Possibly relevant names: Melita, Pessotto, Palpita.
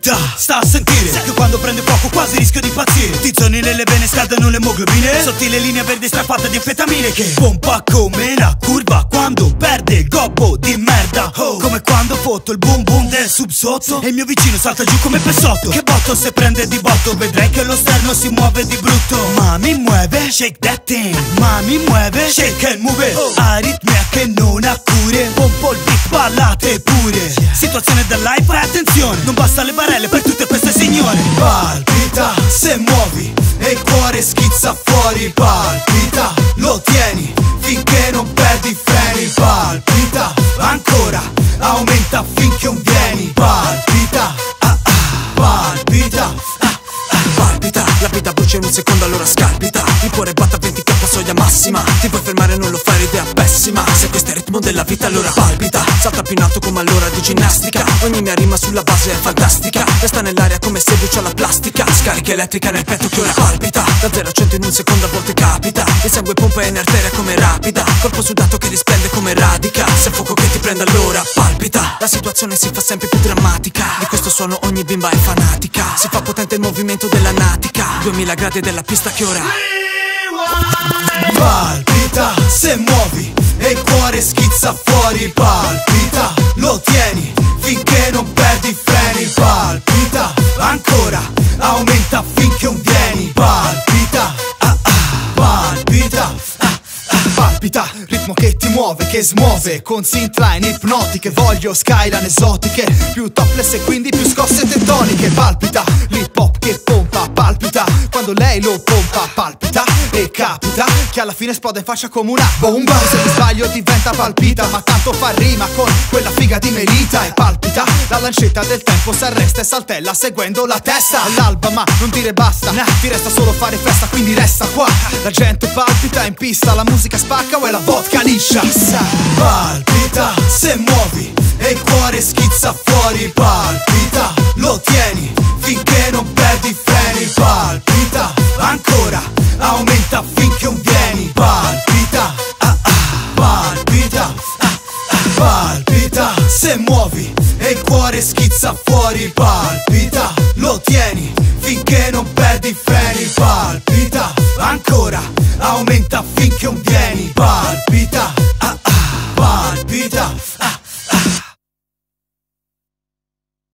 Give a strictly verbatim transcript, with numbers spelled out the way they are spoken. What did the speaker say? Palpita, sta a sentire se che quando prende fuoco quasi rischio di impazzire. Tizzoni nelle vene scaldano l'emoglobine, sottile linea verde strappata di anfetamine che pompa come la curva quando perde il gobbo di merda. Oh, come quando fotto il boom boom del subsotto e il mio vicino salta giù come Pessotto. Che botto se prende di botto, vedrai che lo sterno si muove di brutto. Ma mi muove, shake that thing, ma mi muove, shake and move it. Oh, aritmia che non ha cure, pompo il beat, ballate pure. Situazione da live, fai attenzione, non basta le barelle per tutte queste signore. Palpita, se muovi e il cuore schizza fuori. Palpita, lo tieni finché non perdi i freni. Palpita, ancora, aumenta finché non vieni. Palpita, ah ah, palpita, ah ah, palpita. La vita brucia in un secondo, allora scalpita. Il cuore batte a venti chilometri soglia massima. Ti puoi fermare, non lo fare, idea pessima. Se questo è il ritmo della vita, allora palpita. Salta più in alto come all'ora di ginnastica. Ogni mia rima sulla base è fantastica. Resta nell'aria come se brucia la plastica. Scarica elettrica nel petto che ora palpita. Da zero a cento in un secondo a volte capita. Il sangue pompa in arteria come rapida. Corpo sudato che risplende come radica. Se è fuoco che ti prende allora palpita. La situazione si fa sempre più drammatica. Di questo suono ogni bimba è fanatica. Si fa potente il movimento della natica. duemila gradi della pista che ora palpita, se muovi e il cuore schizza fuori. Palpita, lo tieni finché non perdi i freni. Palpita, ancora, aumenta finché non vieni. Palpita, ah ah, palpita, ah ah, palpita, ritmo che ti muove, che smuove, con syntline ipnotiche, voglio skyline esotiche, più topless e quindi più scosse tettoniche. Palpita, l'hip hop che pompa, palpita, quando lei lo pompa, palpita. E capita che alla fine esplode in faccia come una bomba. Se ti sbaglio diventa palpita, ma tanto fa rima con quella figa di Melita. E palpita, la lancetta del tempo s'arresta e saltella seguendo la testa. All'alba ma non dire basta, nah, ti resta solo fare festa, quindi resta qua. La gente palpita in pista, la musica spacca o è la vodka liscia. Palpita, se muovi e il cuore schizza fuori. Palpita, lo tieni finché non perdi i freni. Palpita, ancora, aumenta finché non vieni. Palpita, ah ah, palpita, ah ah, palpita, se muovi e il cuore schizza fuori. Palpita, lo tieni finché non perdi i freni. Palpita, ancora, aumenta finché non vieni. Palpita, ah ah, palpita, ah ah.